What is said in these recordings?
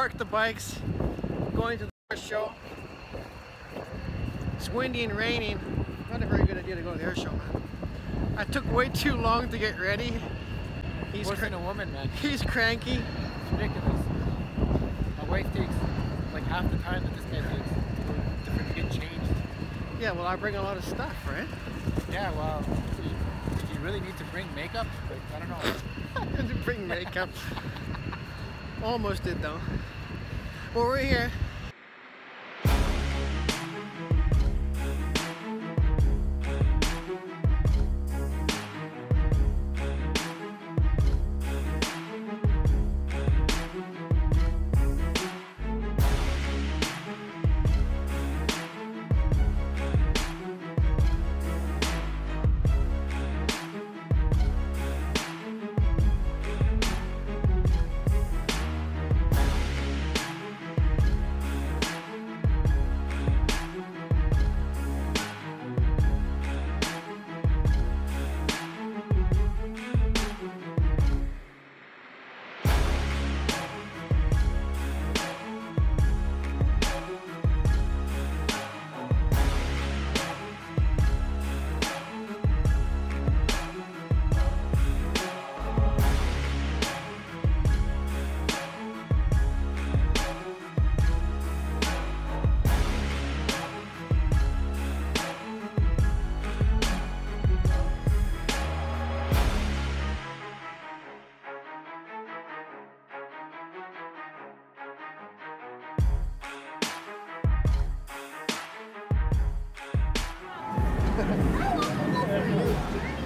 parked the bikes, going to the horse show. It's windy and raining. Not a very good idea to go to the air show, man. I took way too long to get ready. He's worse than a woman, man. He's cranky. It's ridiculous. My wife takes like half the time that this guy takes to get changed. Yeah, well, I bring a lot of stuff, right? Yeah, well, you really need to bring makeup? Like, I don't know. I didn't bring makeup. Almost did, though. Well, we're here.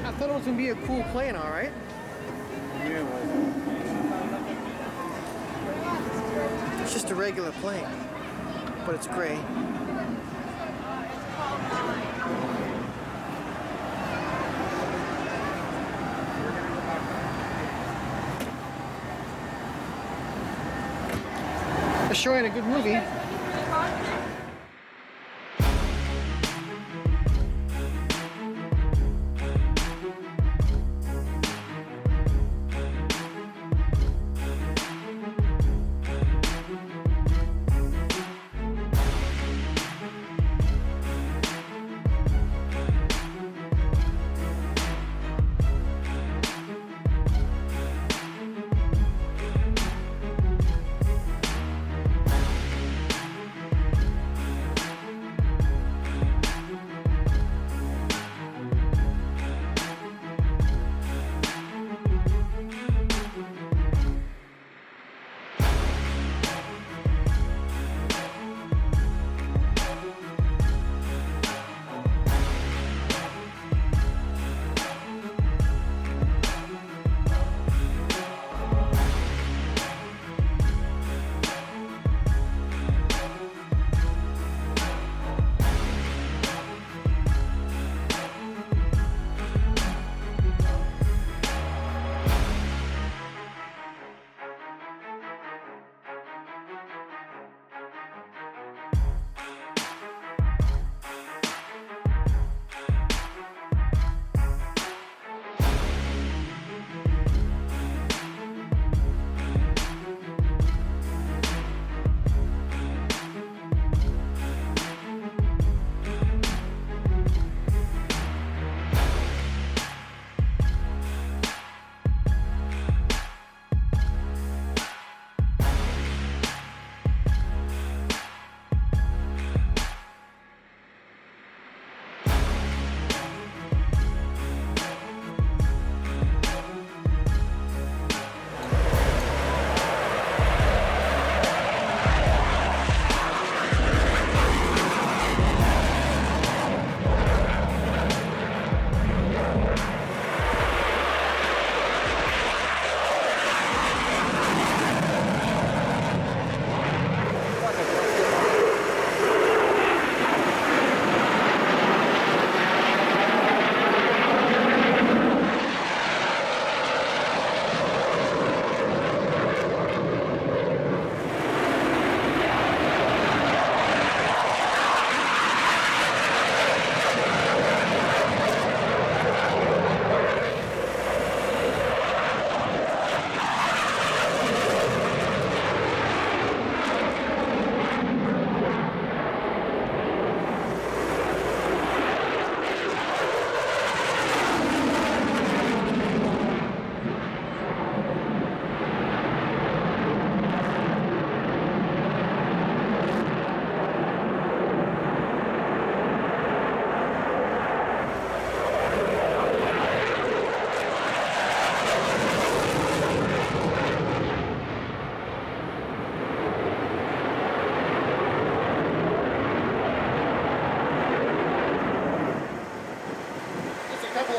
I thought it was gonna be a cool plane, all right? Yeah, it was. It's just a regular plane, but it's gray. They're showing a good movie.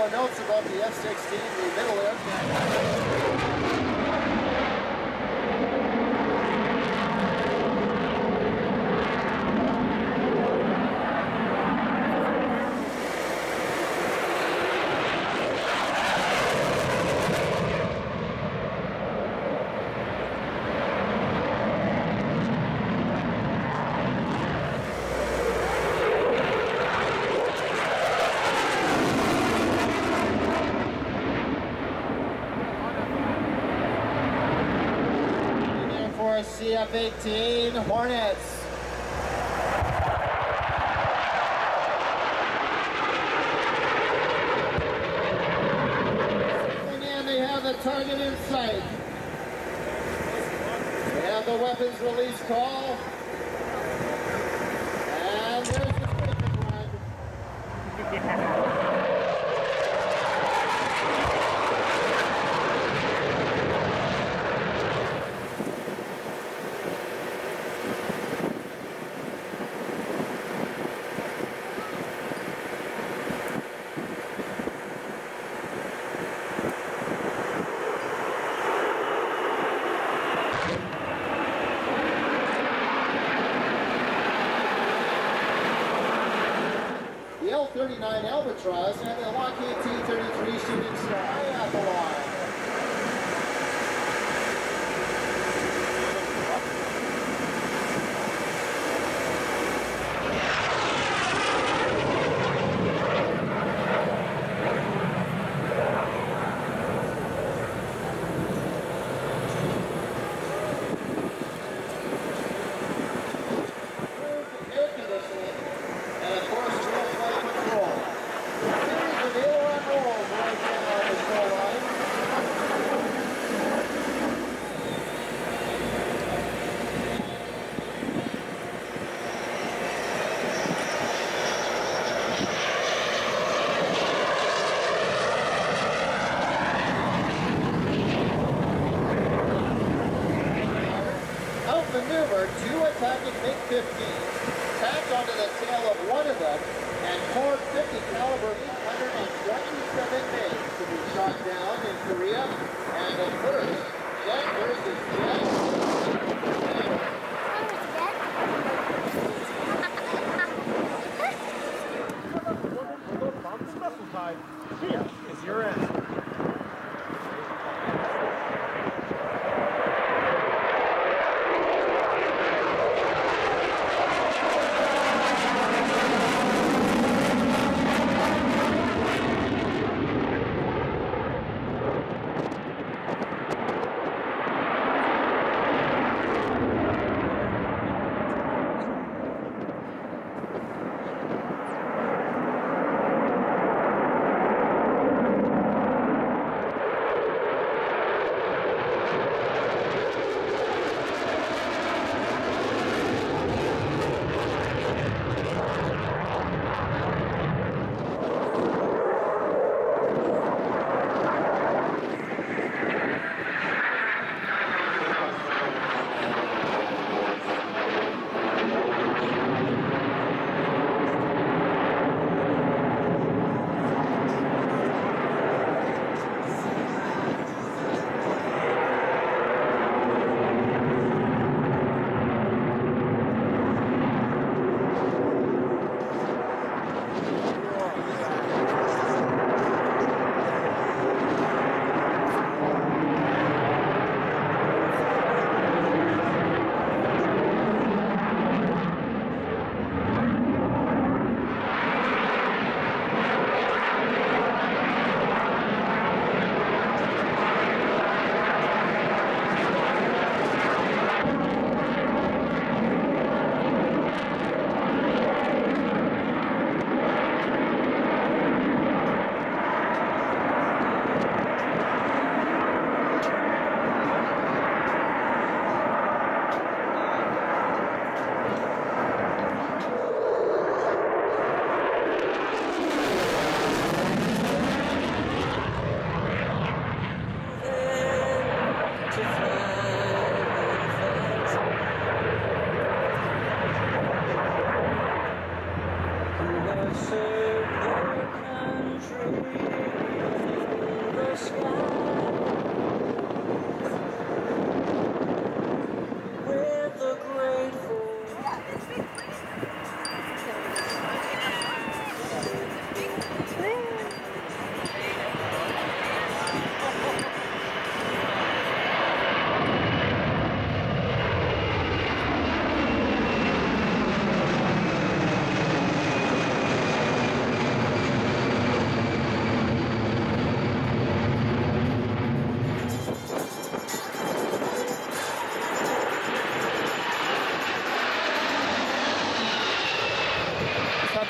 our notes about the F-16, the middle F-18 Hornets. And they have the target in sight. They have the weapons release call. And there's the second one. L-39 Albatross and the Lockheed T-33 Shooting Star at the line. Maneuver two attacking MiG 15s, tacked onto the tail of one of them, and poured 50 caliber 827 MiGs to be shot down in Korea, and the first jet versus jet. Specified. Here is your answer.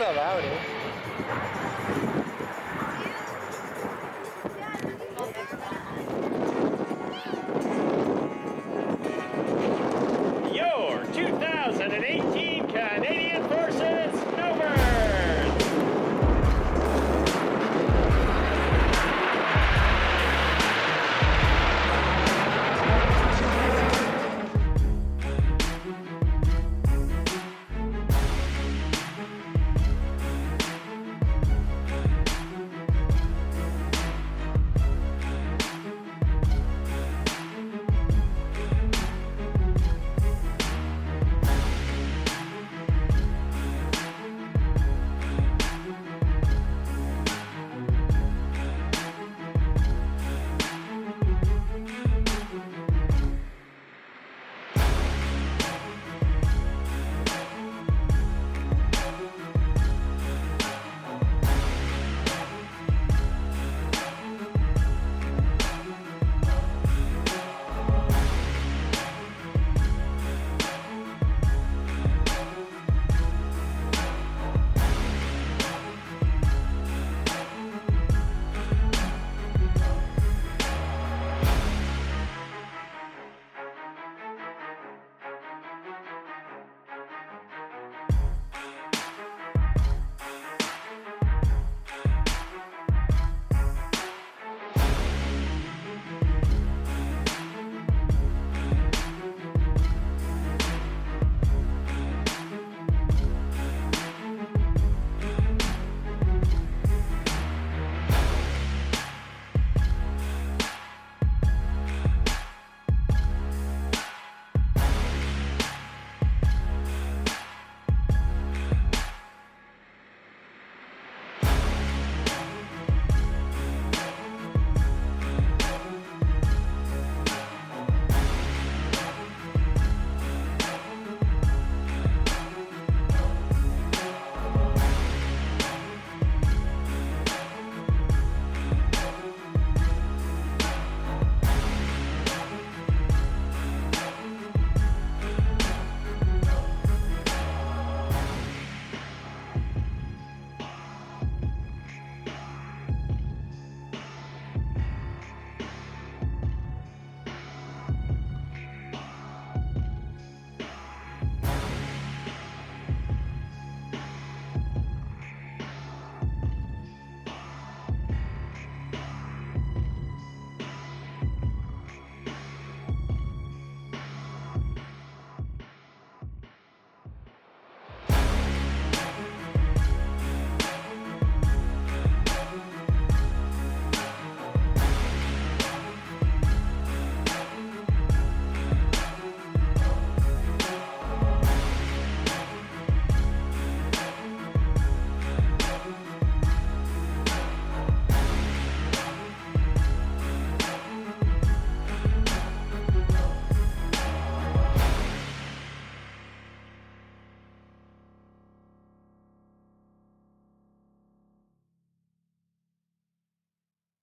allowed it.